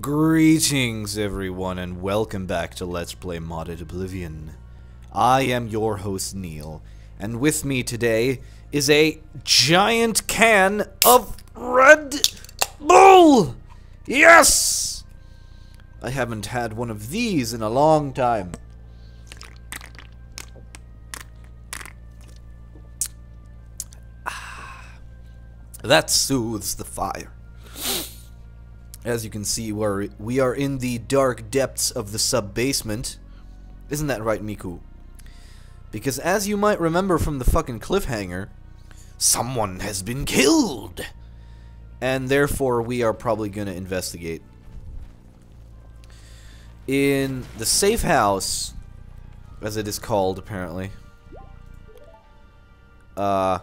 Greetings everyone and welcome back to Let's Play Modded Oblivion. I am your host Neil, and with me today is a giant can of Red Bull! Yes! I haven't had one of these in a long time. That soothes the fire. As you can see, we are in the dark depths of the sub-basement. Isn't that right, Miku? Because as you might remember from the fucking cliffhanger, someone has been killed! And therefore, we are probably gonna investigate. In the safe house, as it is called, apparently. I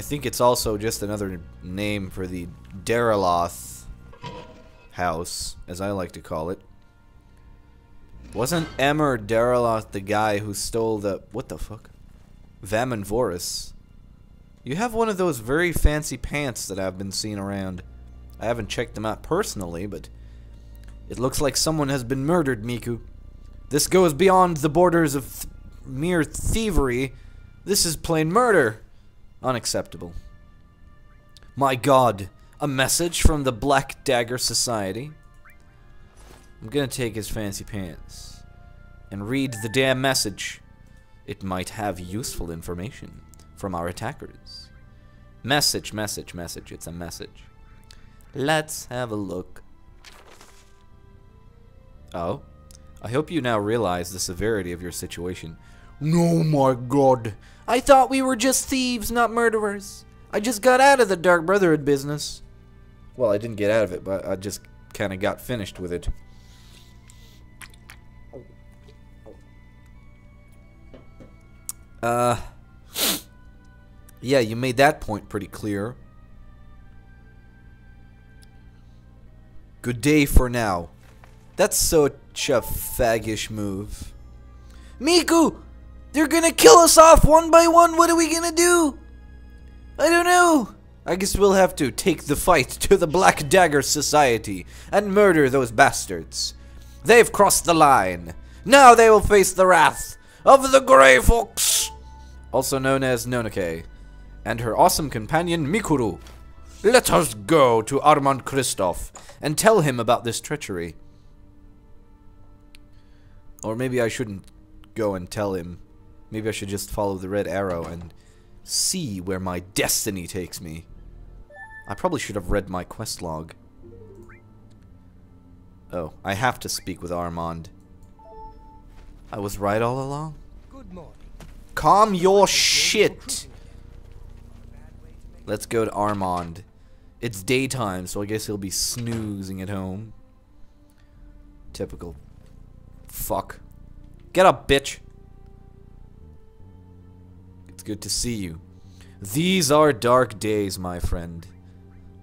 think it's also just another name for the Dareloth house, as I like to call it. Wasn't Emmer Dareloth the guy who stole the... what the fuck? Veymon Voris. You have one of those very fancy pants that I've been seeing around. I haven't checked them out personally, but it looks like someone has been murdered, Miku. This goes beyond the borders of mere thievery. This is plain murder. Unacceptable. My god. A message from the Black Dagger Society. I'm gonna take his fancy pants and read the damn message. It might have useful information from our attackers. Message, message, message. It's a message. Let's have a look. Oh? I hope you now realize the severity of your situation. No, my god. I thought we were just thieves, not murderers. I just got out of the Dark Brotherhood business. Well, I didn't get out of it, but I just kind of got finished with it. Yeah, you made that point pretty clear. Good day for now. That's such a faggish move. Miku! They're gonna kill us off one by one! What are we gonna do? I don't know! I guess we'll have to take the fight to the Black Dagger Society and murder those bastards. They've crossed the line. Now they will face the wrath of the Grey Fox, also known as Nonoke, and her awesome companion Mikuru. Let us go to Armand Christoph and tell him about this treachery. Or maybe I shouldn't go and tell him. Maybe I should just follow the red arrow and see where my destiny takes me. I probably should have read my quest log. Oh, I have to speak with Armand. I was right all along. Good morning. Calm your shit. Let's go to Armand. It's daytime, so I guess he'll be snoozing at home. Typical. Fuck. Get up, bitch. Good to see you. These are dark days, my friend.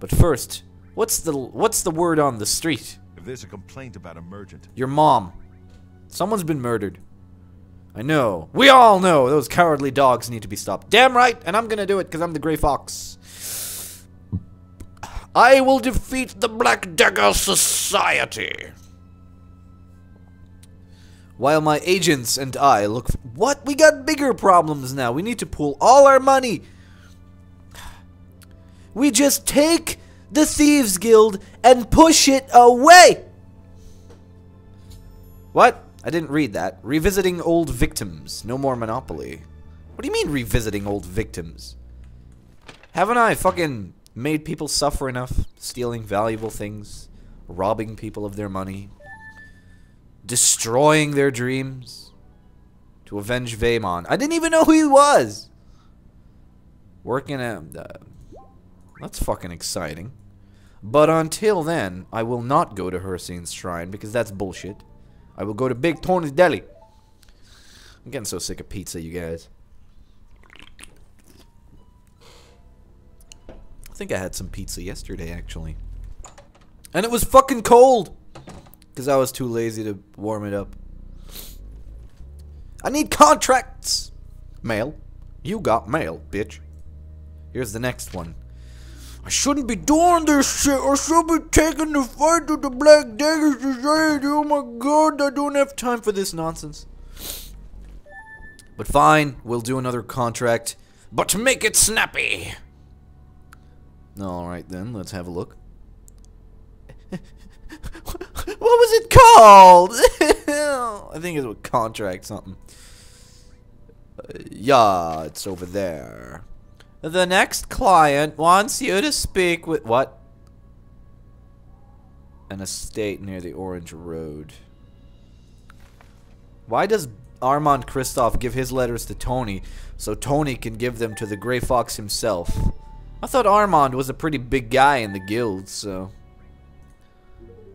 But first, what's the word on the street? If there's a complaint about emergent, your mom. Someone's been murdered. I know. We all know those cowardly dogs need to be stopped. Damn right, and I'm gonna do it because I'm the Grey Fox. I will defeat the Black Dagger Society. While my agents and I look for... What? We got bigger problems now. We need to pool all our money. We just take the Thieves' Guild and push it away. What? I didn't read that. Revisiting old victims. No more Monopoly. What do you mean revisiting old victims? Haven't I fucking made people suffer enough? Stealing valuable things. Robbing people of their money. Destroying their dreams to avenge Veymon. I didn't even know who he was. Working at... that's fucking exciting. But until then, I will not go to Hursein's Shrine because that's bullshit. I will go to Big Tony's Deli. I'm getting so sick of pizza, you guys. I think I had some pizza yesterday, actually. And it was fucking cold. Because I was too lazy to warm it up. I need contracts! Mail. You got mail, bitch. Here's the next one. I shouldn't be doing this shit. I should be taking the fight to the Black Dagger Society. Oh my god, I don't have time for this nonsense. But fine, we'll do another contract. But make it snappy! Alright then, let's have a look. What was it called? I think it was contract something. Yeah, it's over there. The next client wants you to speak with... What? An estate near the Orange Road. Why does Armand Christoph give his letters to Tony so Tony can give them to the Grey Fox himself? I thought Armand was a pretty big guy in the guild, so...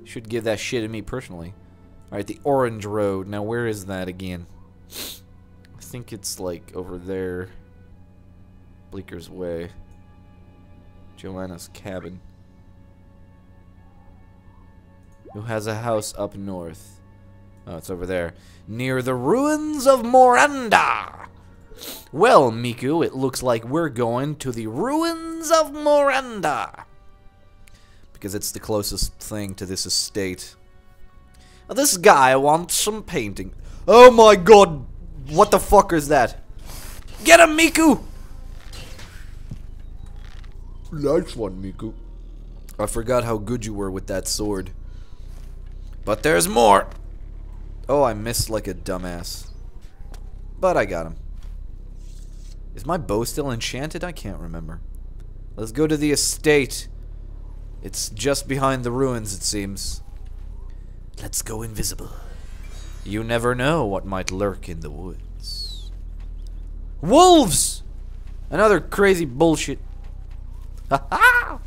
Should give that shit to me personally. Alright, the Orange Road. Now, where is that again? I think it's, like, over there. Bleeker's Way. Joanna's cabin. Who has a house up north? Oh, it's over there. Near the ruins of Moranda! Well, Miku, it looks like we're going to the ruins of Moranda! Because it's the closest thing to this estate. Now, this guy wants some painting. Oh my god! What the fuck is that? Get him, Miku! Nice one, Miku. I forgot how good you were with that sword. But there's more! Oh, I missed like a dumbass. But I got him. Is my bow still enchanted? I can't remember. Let's go to the estate. It's just behind the ruins, it seems. Let's go invisible. You never know what might lurk in the woods. Wolves! Another crazy bullshit. Ha ha!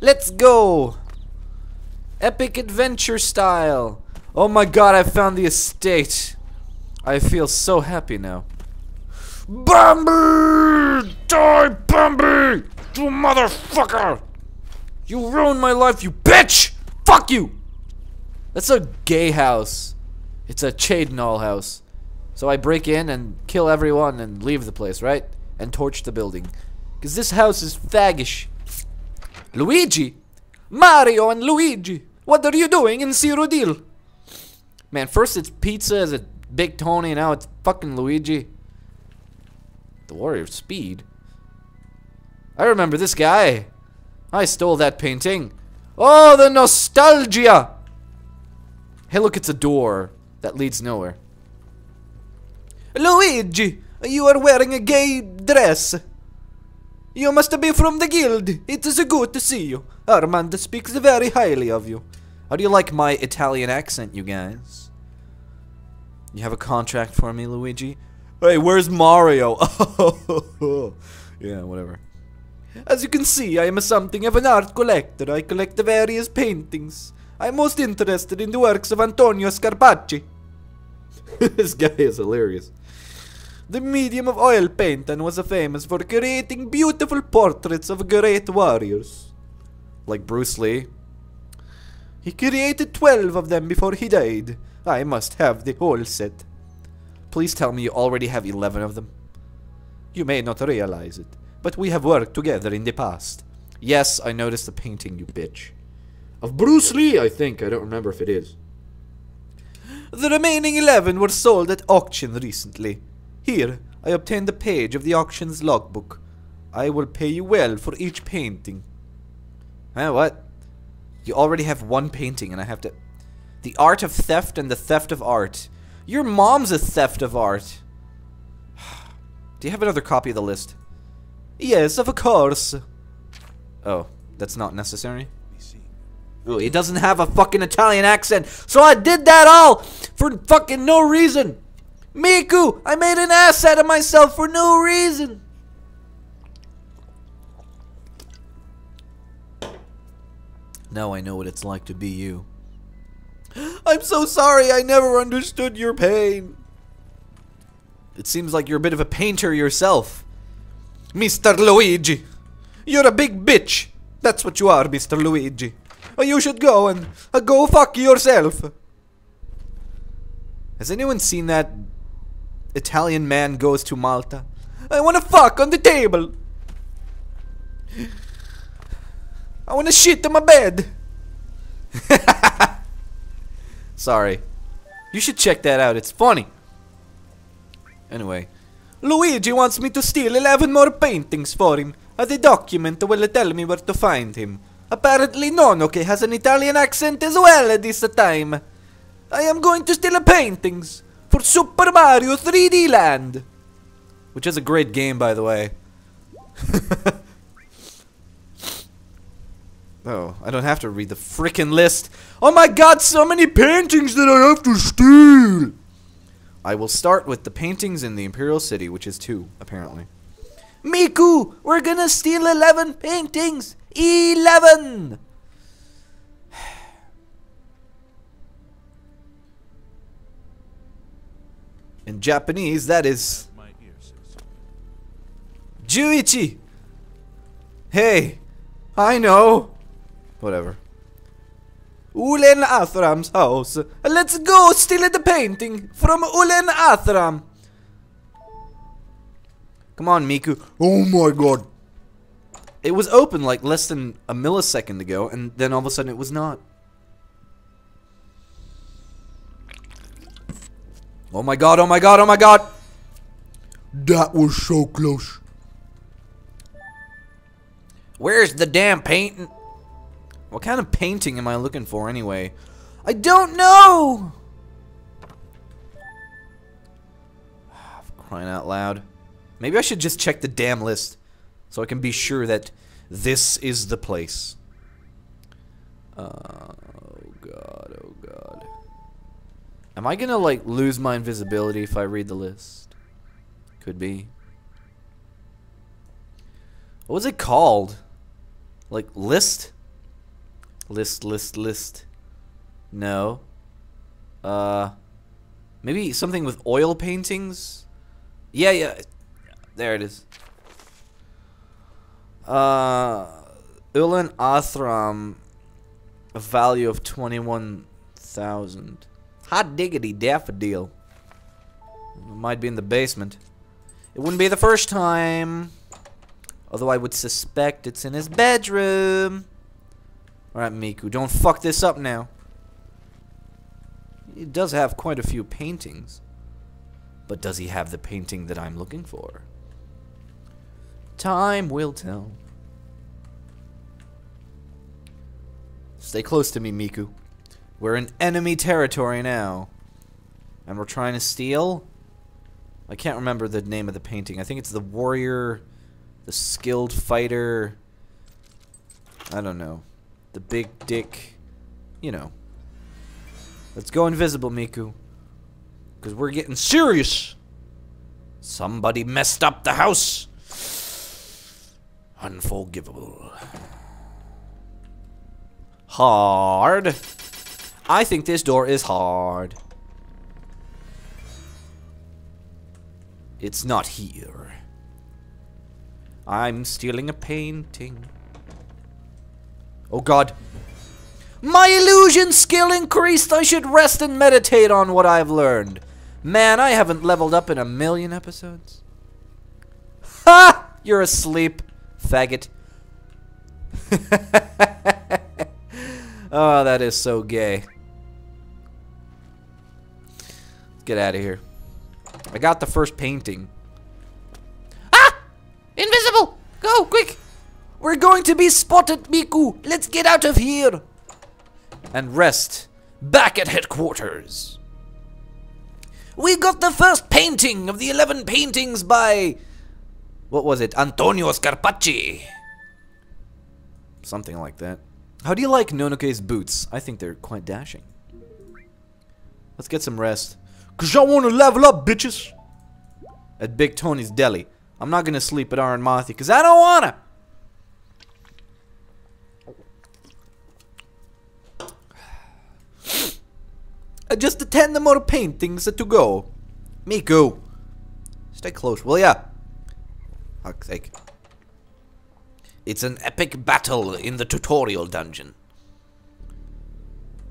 Let's go! Epic adventure style! Oh my god, I found the estate. I feel so happy now. Bambi! Die, Bambi! You motherfucker! You ruined my life, you bitch! Fuck you! That's a gay house. It's a Chadnall house. So I break in and kill everyone and leave the place, right? And torch the building. Because this house is faggish. Luigi! Mario and Luigi! What are you doing in Cyrodiil? Man, first it's pizza as a Big Tony, and now it's fucking Luigi. The Warrior of Speed? I remember this guy. I stole that painting. Oh, the nostalgia! Hey, look, it's a door that leads nowhere. Luigi, you are wearing a gay dress. You must be from the guild. It is good to see you. Armand speaks very highly of you. How do you like my Italian accent, you guys? You have a contract for me, Luigi? Hey, where's Mario? Yeah, whatever. As you can see, I am something of an art collector. I collect various paintings. I am most interested in the works of Antonio Scarpacci. This guy is hilarious. The medium of oil paint and was famous for creating beautiful portraits of great warriors. Like Bruce Lee. He created 12 of them before he died. I must have the whole set. Please tell me you already have 11 of them. You may not realize it, but we have worked together in the past. Yes, I noticed the painting, you bitch. Of Bruce Lee, I think. I don't remember if it is. The remaining 11 were sold at auction recently. Here, I obtained a page of the auction's logbook. I will pay you well for each painting. Huh, what? You already have one painting and I have to... The Art of Theft and the Theft of Art. Your mom's a theft of art. Do you have another copy of the list? Yes, of course. Oh, that's not necessary? Oh, he doesn't have a fucking Italian accent, so I did that all for fucking no reason. Miku, I made an ass out of myself for no reason. Now I know what it's like to be you. I'm so sorry, I never understood your pain. It seems like you're a bit of a painter yourself. Mr. Luigi, you're a big bitch. That's what you are, Mr. Luigi. You should go and go fuck yourself. Has anyone seen that Italian man goes to Malta? I wanna fuck on the table. I wanna shit on my bed. Sorry. You should check that out, it's funny. Anyway. Luigi wants me to steal 11 more paintings for him. The document will tell me where to find him. Apparently Nonoke has an Italian accent as well at this time. I am going to steal paintings for Super Mario 3D Land. Which is a great game, by the way. Oh, I don't have to read the frickin' list. Oh my god, so many paintings that I have to steal! I will start with the paintings in the Imperial City, which is 2, apparently. Miku, we're gonna steal 11 paintings! 11! In Japanese, that is... Jiuichi! Hey! I know! Whatever. Ulen Athram's house. Let's go steal the painting from Ulen Athram. Come on, Miku. Oh my god. It was open like less than a millisecond ago, and then all of a sudden it was not. Oh my god, oh my god, oh my god. That was so close. Where's the damn painting? What kind of painting am I looking for anyway? I don't know! I'm crying out loud. Maybe I should just check the damn list so I can be sure that this is the place. Oh god, oh god. Am I gonna like lose my invisibility if I read the list? Could be. What was it called? Like list? List. No. Maybe something with oil paintings? Yeah. There it is. Ulen Athram, a value of 21,000. Hot diggity daffodil. It might be in the basement. It wouldn't be the first time. Although I would suspect it's in his bedroom. Alright, Miku, don't fuck this up now. He does have quite a few paintings. But does he have the painting that I'm looking for? Time will tell. Stay close to me, Miku. We're in enemy territory now. And we're trying to steal? I can't remember the name of the painting. I think it's the warrior, the skilled fighter. I don't know. The big dick, you know. Let's go invisible, Miku. Because we're getting serious. Somebody messed up the house. Unforgivable. Hard. I think this door is hard. It's not here. I'm stealing a painting. Oh god. My illusion skill increased. I should rest and meditate on what I've learned. Man, I haven't leveled up in a million episodes. Ha! You're asleep, faggot. Oh, that is so gay. Get out of here. I got the first painting. Ah! Invisible! Go, quick! We're going to be spotted, Miku! Let's get out of here! And rest. Back at headquarters. We got the first painting of the 11 paintings by... What was it? Antonio Scarpacci! Something like that. How do you like Nonoke's boots? I think they're quite dashing. Let's get some rest. Cause I wanna level up, bitches! At Big Tony's Deli. I'm not gonna sleep at Iron Mothy, cause I don't wanna! Just the 10 more paintings to go. Miku, stay close, will ya? Fuck's sake. It's an epic battle in the tutorial dungeon.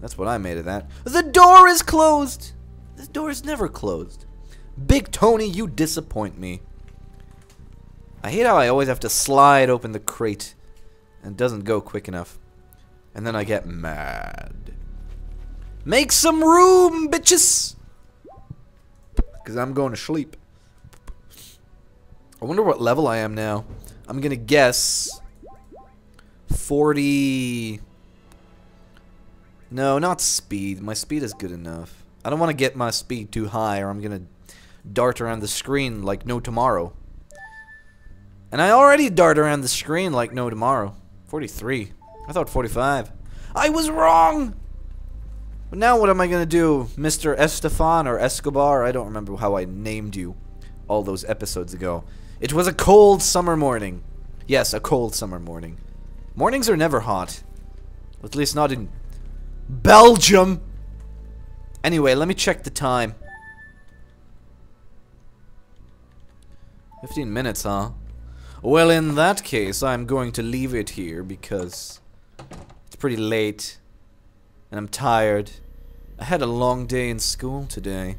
That's what I made of that. The door is closed. This door is never closed. Big Tony, you disappoint me. I hate how I always have to slide open the crate and it doesn't go quick enough. And then I get mad. Make some room, bitches! Because I'm going to sleep. I wonder what level I am now. I'm going to guess 40... No, not speed. My speed is good enough. I don't want to get my speed too high or I'm going to dart around the screen like no tomorrow. And I already dart around the screen like no tomorrow. 43. I thought 45. I was wrong! But now what am I going to do? Mr. Estefan or Escobar? I don't remember how I named you all those episodes ago. It was a cold summer morning. Yes, a cold summer morning. Mornings are never hot. At least not in... Belgium! Anyway, let me check the time. 15 minutes, huh? Well, in that case, I'm going to leave it here because it's pretty late and I'm tired. I had a long day in school today.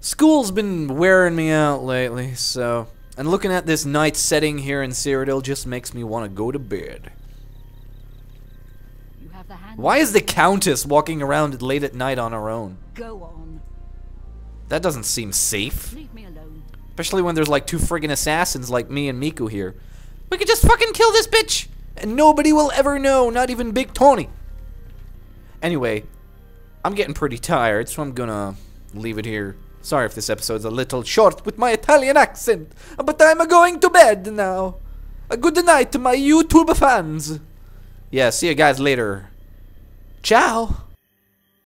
School's been wearing me out lately, so... And looking at this night setting here in Cyrodiil just makes me want to go to bed. Why is the Countess walking around late at night on her own? Go on. That doesn't seem safe. Leave me alone. Especially when there's like two friggin' assassins like me and Miku here. We could just fucking kill this bitch! And nobody will ever know, not even Big Tony. Anyway, I'm getting pretty tired, so I'm gonna leave it here. Sorry if this episode's a little short with my Italian accent, but I'm going to bed now. A good night to my YouTube fans. Yeah, see you guys later. Ciao.